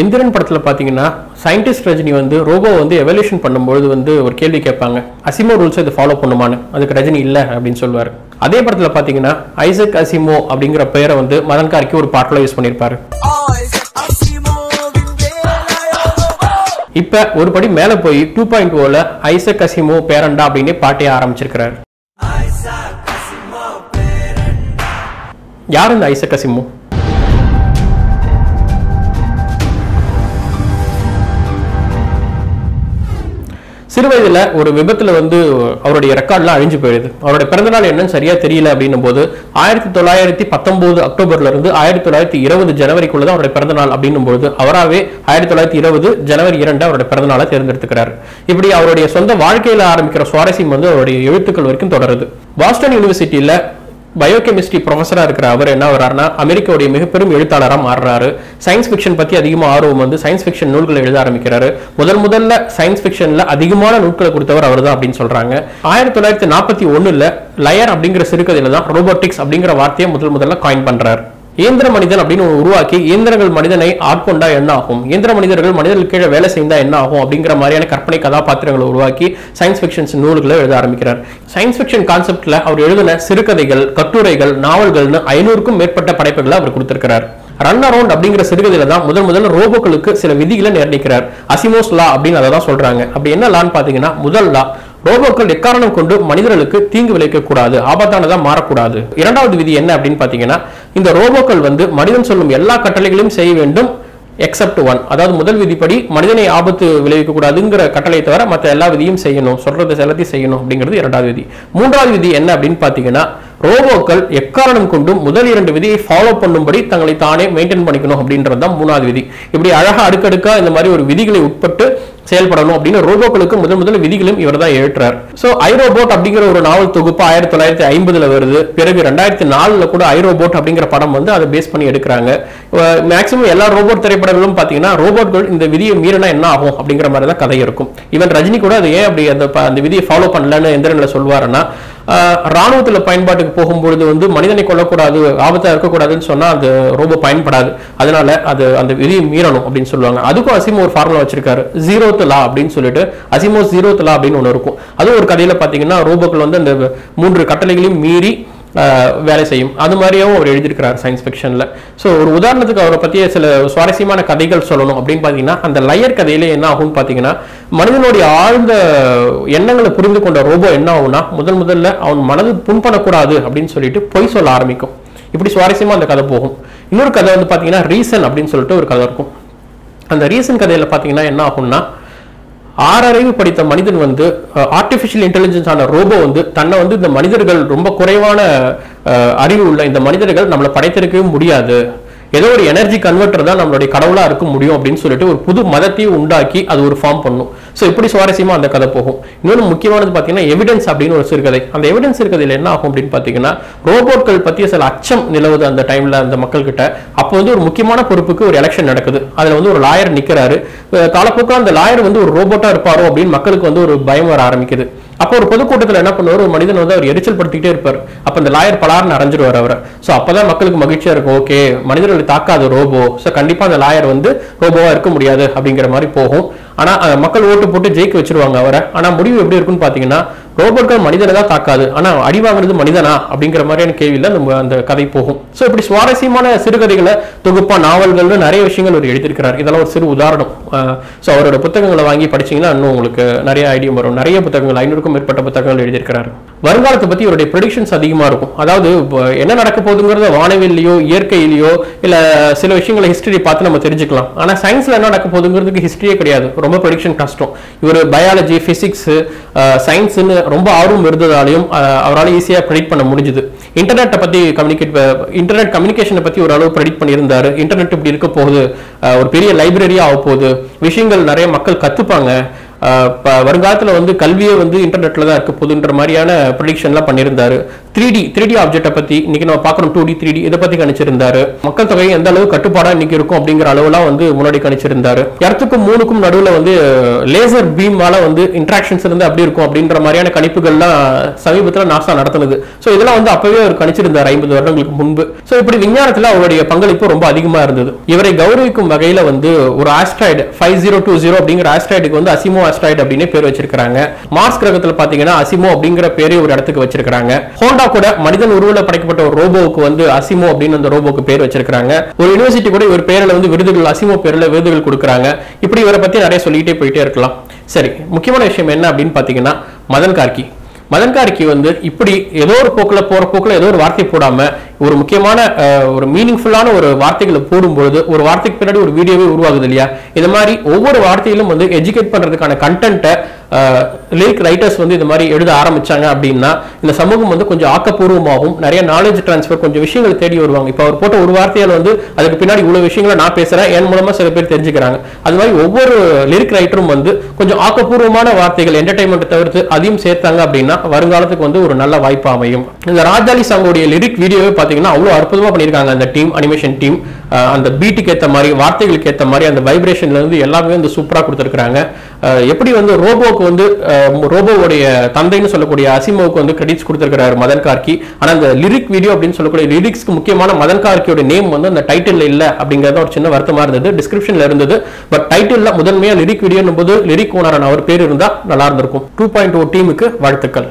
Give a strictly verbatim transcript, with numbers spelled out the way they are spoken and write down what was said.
எந்திரன் படத்துல பாத்தீங்கன்னா சயின்டிஸ்ட் ரஜினி வந்து ரோபோ வந்து எவல்யூஷன் பண்ணும்போது வந்து ஒரு கேள்வி கேட்பாங்க, அசிமோ ரூல்ஸ் இதை ஃபாலோ பண்ணுமான்னு. அதுக்கு ரஜினி இல்ல அப்படின்னு சொல்லுவாரு. அதே படத்துல பாத்தீங்கன்னா ஐசக் அசிமோ அப்படிங்கிற பெயரை வந்து மதன் கார்க்கி ஒரு பாட்டுல யூஸ் பண்ணிருப்பாரு. இப்ப ஒரு படி மேல போய் டூ பாயிண்ட் ஓல ஐசக் அசிமோ பேரண்டா அப்படின்னு பாட்டையை ஆரம்பிச்சிருக்கிறார். யார் இந்த ஐசக் அசிமோ? சிறு வயதுல ஒரு விபத்துல வந்து அவருடைய ரெக்கார்ட்லாம் அழிஞ்சு போயிடுது. அவருடைய பிறந்தநாள் என்னன்னு சரியா தெரியல அப்படின்னும் போது ஆயிரத்தி தொள்ளாயிரத்தி பத்தொன்பது அக்டோபர்ல இருந்து ஆயிரத்தி தொள்ளாயிரத்தி இருபது ஜனவரிக்குள்ளதான் அவருடைய பிறந்தநாள் அப்படின்னும் போது அவராகவே ஆயிரத்தி தொள்ளாயிரத்தி இருபது ஜனவரி இரண்டு அவருடைய பிறந்தநாளை தேர்ந்தெடுத்துக்கிறார். இப்படி அவருடைய சொந்த வாழ்க்கையில ஆரம்பிக்கிற சுவாரஸ்யம் வந்து அவருடைய எழுத்துக்கள் வரைக்கும் தொடருது. பாஸ்டன் யூனிவர்சிட்டியில பயோகெமிஸ்ட்ரி ப்ரொஃபஸரா இருக்கிற அவர் என்ன வர்றாருன்னா அமெரிக்காவுடைய மிகப்பெரும் எழுத்தாளராக மாறுறாரு. சயின்ஸ் ஃபிக்ஷன் பத்தி அதிகமாக ஆர்வம் வந்து சயின்ஸ் ஃபிக்ஷன் நூல்களை எழுத ஆரம்பிக்கிறாரு. முதல் முதல்ல சயின்ஸ் ஃபிக்ஷன்ல அதிகமான நூல்களை கொடுத்தவர் அவர் தான் அப்படின்னு சொல்றாங்க. ஆயிரத்தி தொள்ளாயிரத்தி நாற்பத்தி ஒண்ணுல லயர் அப்படிங்கிற சிறுகதையில தான் ரோபோட்டிக்ஸ் அப்படிங்கிற வார்த்தையை முதல் முதல்ல காயின் பண்றாரு. இயந்திர மனிதன் அப்படின்னு உருவாக்கி இயந்திரங்கள் மனிதனை ஆட்கொண்டா என்ன ஆகும், இயந்திர மனிதர்கள் மனிதர்கள் கீழே வேலை செய்தா என்ன ஆகும் அப்படிங்கிற மாதிரியான கற்பனை கதாபாத்திரங்களை உருவாக்கி சயின்ஸ் ஃபிக்ஷன்ஸ் நூல்களை எழுத ஆரம்பிக்கிறார். சயின்ஸ் ஃபிக்ஷன் கான்செப்ட்ல அவர் எழுதின சிறுகதைகள், கட்டுரைகள், நாவல்கள்னு ஐநூறுக்கும் மேற்பட்ட படைப்புகளை அவர் கொடுத்திருக்கிறார். ரன் அரவுண்ட் அப்படிங்கிற சிறுகதையில தான் முதல் முதல்ல ரோபோக்களுக்கு சில விதிகளை நிர்ணயிக்கிறார். அசிமோஸ் லா அப்படின்னு அதை தான் சொல்றாங்க. அப்படி என்ன லான்னு பாத்தீங்கன்னா, முதல் லா ரோபோக்கள் எக்காரணம் கொண்டு மனிதர்களுக்கு தீங்கு விளைவிக்க கூடாது, ஆபத்தானதா மாறக்கூடாது. இரண்டாவது விதி என்ன அப்படின்னு பாத்தீங்கன்னா, இந்த ரோபோக்கள் வந்து மனிதன் சொல்லும் எல்லா கட்டளைகளையும் செய்ய வேண்டும் எக்ஸப்ட் ஒன். அதாவது முதல் விதிப்படி மனிதனை ஆபத்து விளைவிக்க கூடாதுங்கிற கட்டளை தவிர மற்ற எல்லா விதியும் செய்யணும், சொல்றது எல்லாத்தையும் செய்யணும் அப்படிங்கிறது இரண்டாவது விதி. மூன்றாவது விதி என்ன அப்படின்னு பாத்தீங்கன்னா, ரோபோக்கள் எக்காரணம் கொண்டும் முதல் இரண்டு விதியை ஃபாலோ பண்ணும்படி தங்களை தானே மெயின்டைன் பண்ணிக்கணும் அப்படின்றது தான் மூணாவது விதி. இப்படி அழகா அடுக்கடுக்கா இந்த மாதிரி ஒரு விதிகளை உட்பட்டு செயல்படணும் அப்படின்னு ரோபோக்களுக்கு முதல் முதல் விதிகளும் இவர் தான் எழுதுறார். சோ ஐ ரோபோட் அப்படிங்கிற ஒரு நாவல் தொகுப்பு ஆயிரத்தி தொள்ளாயிரத்தி ஐம்பதுல வருது. பிறகு ரெண்டாயிரத்தி நாலுல கூட ஐ ரோபோட் அப்படிங்கிற படம் வந்து அதை பேஸ் பண்ணி எடுக்கிறாங்க. மேக்சிமம் எல்லா ரோபோட் திரைப்படங்களும் பாத்தீங்கன்னா ரோபோட்கள் இந்த விதியை மீறினா என்ன ஆகும் அப்படிங்கிற மாதிரி தான் கதை இருக்கும். ஈவன் ரஜினி கூட அது ஏன் அப்படி அந்த விதியை ஃபாலோ பண்ணலன்னு எந்திரன்ல சொல்வாருன்னா, ராணுவத்துல பயன்பாட்டுக்கு போகும்பொழுது வந்து மனிதனை கொல்லக்கூடாது, ஆபத்தா இருக்கக்கூடாதுன்னு சொன்னா அது ரோபோ பயன்படாது, அதனால அது அந்த விதியை மீறணும் அப்படின்னு சொல்லுவாங்க. அதுக்கும் அசிமோ ஒரு ஃபார்முலா வச்சிருக்காரு, ஜீரோத் லா அப்படின்னு சொல்லிட்டு அசிமோ ஜீரோத் லா அப்படின்னு ஒண்ணு இருக்கும். அது ஒரு கதையில பாத்தீங்கன்னா ரோபோக்கள் வந்து அந்த மூன்று கட்டளைகளையும் மீறி வேலை செய்யும். அது மாதிரியாவும் அவர் எழுதியிருக்கிறார் சயின்ஸ் ஃபிக்ஷன்ல. ஸோ ஒரு உதாரணத்துக்கு அவரை பற்றிய சில சுவாரஸ்யமான கதைகள் சொல்லணும் அப்படின்னு பார்த்தீங்கன்னா, அந்த லயர் கதையிலே என்ன ஆகும்னு பார்த்தீங்கன்னா, மனிதனுடைய ஆழ்ந்த எண்ணங்களை புரிந்து கொண்ட ரோபோ என்ன ஆகும்னா, முதல் முதல்ல அவன் மனது புண்படக்கூடாது அப்படின்னு சொல்லிட்டு பொய் சொல்ல ஆரம்பிக்கும். இப்படி சுவாரஸ்யமா அந்த கதை போகும். இன்னொரு கதை வந்து பார்த்தீங்கன்னா ரீசன் அப்படின்னு சொல்லிட்டு ஒரு கதை இருக்கும். அந்த ரீசன் கதையில பார்த்தீங்கன்னா என்ன ஆகும்னா, ஆறறிவு படித்த மனிதன் வந்து ஆர்டிஃபிஷியல் இன்டெலிஜென்ஸ் ஆன ரோபோ வந்து தன்னை வந்து இந்த மனிதர்கள் ரொம்ப குறைவான அறிவு உள்ள இந்த மனிதர்கள் நம்மளை படைத்திருக்கவே முடியாது, ஏதோ ஒரு எனர்ஜி கன்வெர்டர் தான் நம்மளுடைய கடவுளா இருக்க முடியும் அப்படின்னு சொல்லிட்டு ஒரு புது மதத்தையும் உண்டாக்கி அது ஒரு ஃபார்ம் பண்ணும். ஸோ இப்படி சுவாரஸ்யமா அந்த கதை போகும். இன்னொன்று முக்கியமானது பார்த்தீங்கன்னா எவிடன்ஸ் அப்படின்னு ஒரு சிறுகதை. அந்த எவிடன்ஸ் இருக்கிறதுல என்ன ஆகும் அப்படின்னு பார்த்தீங்கன்னா, ரோபோட்கள் பற்றிய சில அச்சம் நிலவுது அந்த டைம்ல அந்த மக்கள்கிட்ட. அப்போ வந்து ஒரு முக்கியமான பொறுப்புக்கு ஒரு எலெக்ஷன் நடக்குது. அதில் வந்து ஒரு லாயர் நிற்கிறாரு. காலப்போக்கில் அந்த லாயர் வந்து ஒரு ரோபோட்டா இருப்பாரோ அப்படின்னு மக்களுக்கு வந்து ஒரு பயம் வர ஆரம்பிக்குது. அப்போ ஒரு பொதுக்கூட்டத்தில் என்ன பண்ணுவார், ஒரு மனிதன் வந்து அவர் எரிச்சல் படுத்திக்கிட்டே இருப்பார். அப்போ அந்த லாயர் பலார்னு அரைஞ்சிடுவார் அவரை. ஸோ அப்போதான் மக்களுக்கு மகிழ்ச்சியா இருக்கும், ஓகே மனிதர்களை தாக்காது ரோபோ, ஸோ கண்டிப்பா அந்த லாயர் வந்து ரோபோவா இருக்க முடியாது அப்படிங்கிற மாதிரி போகும். ஆனா மக்கள் ஓட்டு போட்டு ஜெயிக்க வச்சிருவாங்க அவரை. ஆனா முடிவு எப்படி இருக்குன்னு பாத்தீங்கன்னா, ரோபோட்கள் மனிதனை தான் தாக்காது, ஆனா அடி வாங்குறது மனிதனா அப்படிங்கிற மாதிரியான கேள்வியில நம்ம அந்த கதை போகும். சோ இப்படி சுவாரஸ்யமான சிறுகதைகளை தொகுப்பா நாவல்கள்ல நிறைய விஷயங்கள் அவர் எழுதியிருக்கிறார். இதெல்லாம் ஒரு சிறு உதாரணம். சோ அவரோட புத்தகங்களை வாங்கி படிச்சீங்கன்னா இன்னும் உங்களுக்கு நிறைய ஐடியா வரும். நிறைய புத்தகங்கள், ஐநூறுக்கும் மேற்பட்ட புத்தகங்கள் எழுதியிருக்கிறார். வருங்காலத்தை பத்தி இவருடைய ப்ரெடிக்ஷன்ஸ் அதிகமா இருக்கும். அதாவது என்ன நடக்க போகுதுங்கிறத வானவில்லையோ இயற்கையிலையோ இல்ல சில விஷயங்களை ஹிஸ்டரி பார்த்து நம்ம தெரிஞ்சுக்கலாம். ஆனா சயின்ஸ்ல என்ன நடக்க போகுதுங்கிறதுக்கு ஹிஸ்டரியே கிடையாது, ரொம்ப ப்ரெடிக்ஷன் கஷ்டம். இவர் பயாலஜி, பிசிக்ஸ், சயின்ஸ்ன்னு ரொம்ப ஆர்வம் இருந்ததாலையும் அவரால் ஈஸியாக ப்ரெடிக்ட் பண்ண முடிஞ்சுது. இன்டர்நெட்டை பற்றி கம்யூனிகேட் இன்டர்நெட் கம்யூனிகேஷனை பற்றி ஓரளவு ப்ரெடிக்ட் பண்ணியிருந்தாரு. இன்டர்நெட் இப்படி இருக்க போகுது, ஒரு பெரிய லைப்ரரியாக ஆக போகுது, விஷயங்கள் நிறைய மக்கள் கற்றுப்பாங்க, வருங்காலத்தில் வந்து கல்வியே வந்து இன்டர்நெட்டில் தான் இருக்க போகுதுன்ற மாதிரியான ப்ரெடிக்ஷன்லாம் பண்ணியிருந்தாரு. three D, three D object பத்தி இன்னைக்கு நாம பார்க்கறோம் two D three D இத பத்தி கணிச்சிருந்தாரு. மக்கள் தொகை எந்த அளவு கட்டுப்பாடா இன்னைக்கு இருக்கும் அப்படிங்கற அளவுலாம் வந்து முன்னாடி கணிச்சிருந்தாரு. இரண்டுக்கும் மூணுக்கும் நடுவுல வந்து லேசர் பீம்வால வந்து இன்டராக்ஷன்ஸ் இருந்து அப்படி இருக்கும் அப்படிங்கற மாதிரியான கணிப்புகள்லாம் சமீபத்துல நாசா நடத்துனது. சோ இதெல்லாம் வந்து அப்பவே அவர் கணிச்சிருந்தார் ஐம்பது வருடங்களுக்கு முன்பு. சோ இப்படி விஞ்ஞானத்துல அவருடைய பங்களிப்பு ரொம்ப அதிகமா இருந்தது. இவரை கௌரவிக்கும் வகையில வந்து ஒரு asteroid five zero two zero அப்படிங்கற ஆஸ்ட்ராய்டுக்கு வந்து அசிமோ ஆஸ்ட்ராய்டு அப்படினே பேர் வச்சிருக்காங்க. மார்ஸ் கிரகத்துல பாத்தீங்கன்னா அசிமோ அப்படிங்கற பேரே ஒரு இடத்துக்கு வச்சிருக்காங்க. ஹோண்டா கூட மனிதன் உருவல படைக்கப்பட்ட ஒரு ரோபோவுக்கு வந்து அசிமோ அப்படின அந்த ரோபோக்கு பேர் வச்சிருக்காங்க. ஒரு யுனிவர்சிட்டி கூட இவர் பேர்ல வந்து விருதுகள் அசிமோ பேர்ல விருதுகள் கொடுக்கறாங்க. இப்படி இவரை பத்தி நிறைய சொல்லிட்டே போயிட்டே இருக்கலாம். சரி, முக்கியமான விஷயம் என்ன அப்படினு பாத்தீங்கன்னா மதன் கார்க்கி மதன் கார்க்கி வந்து இப்படி ஏதோ ஒரு போக்குல போற போக்குல ஏதோ ஒரு வார்த்தை போடாம ஒரு முக்கியமான ஒரு மீனிங்ஃபுல்லான ஒரு வார்த்தைகளை போடும்போது ஒரு வார்த்தைக்கு பின்னாடி ஒரு வீடியோவே உருவாகுது இல்லையா? இந்த மாதிரி ஒவ்வொரு வார்த்தையிலும் வந்து எஜுகேட் பண்றதுக்கான கண்டென்ட்டை லிரிக் ரைட்டர்ஸ் வந்து இந்த மாதிரி எழுத ஆரம்பிச்சாங்க அப்படின்னா இந்த சமூகம் வந்து கொஞ்சம் ஆக்கப்பூர்வமாகவும் நிறைய நாலேஜ் டிரான்ஸ்ஃபர் கொஞ்சம் விஷயங்கள் தேடி வருவாங்க. இப்போ அவர் போட்ட ஒரு வார்த்தையால் வந்து அதுக்கு பின்னாடி இவ்வளவு விஷயங்களை நான் பேசுறேன், என் மூலமா சில பேர் தெரிஞ்சுக்கிறாங்க. அது மாதிரி ஒவ்வொரு லிரிக் ரைட்டரும் வந்து கொஞ்சம் ஆக்கப்பூர்வமான வார்த்தைகள் என்டர்டைன்மெண்ட் தவிர்த்து அதையும் சேர்த்தாங்க அப்படின்னா வருங்காலத்துக்கு வந்து ஒரு நல்ல வாய்ப்பு அமையும். இந்த ராஜாலி சாங்கோடைய லிரிக் வீடியோவே பாத்தீங்கன்னா அவ்வளவு அற்புதமா பண்ணிருக்காங்க. அந்த டீம் அனிமேஷன் டீம் அந்த பீட்டுக்கு ஏற்ற மாதிரி வார்த்தைகளுக்கு ஏற்ற மாதிரி அந்த வைப்ரேஷன்ல இருந்து எல்லாமே வந்து சூப்பரா கொடுத்துருக்காங்க. எப்படி வந்து ரோபோக்கு வந்து ரோபோவுடைய தந்தைன்னு சொல்லக்கூடிய அசிமோவுக்கு வந்து கிரெடிட்ஸ் கொடுத்திருக்கிறார் மதன் கார்க்கி. ஆனா அந்த லிரிக் வீடியோ அப்படின்னு சொல்லக்கூடிய லிரிக்ஸ்க்கு முக்கியமான மதன் கார்க்கியோட நேம் வந்து அந்த டைட்டில் இல்ல அப்படிங்கறத ஒரு சின்ன வருத்தமா இருந்தது. டிஸ்கிரிப்ஷன்ல இருந்தது, பட் டைட்டில் முதன்மையா லிரிக் வீடியோன்னு போது லிரிக் ஓனரான அவர் பேர் இருந்தா நல்லா இருந்திருக்கும். டூ பாயிண்ட் ஓ டீமுக்கு வாழ்த்துக்கள்.